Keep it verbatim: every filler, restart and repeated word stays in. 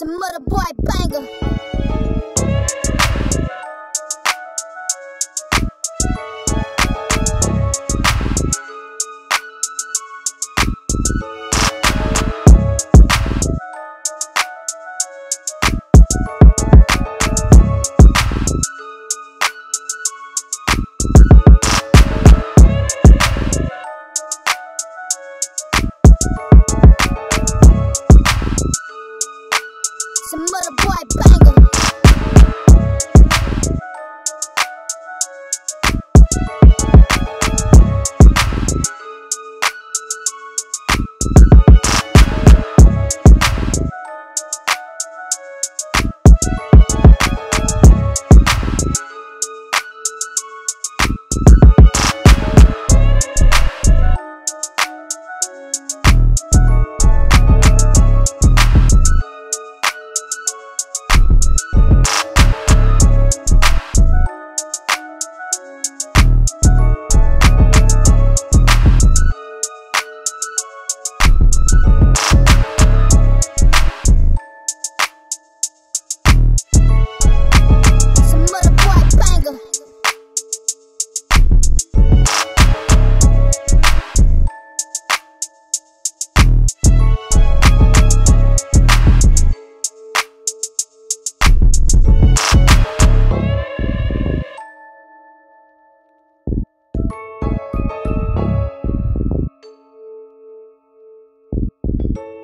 It's a Muda Bwoy banger. It's a Muda Bwoy banger. Thank you.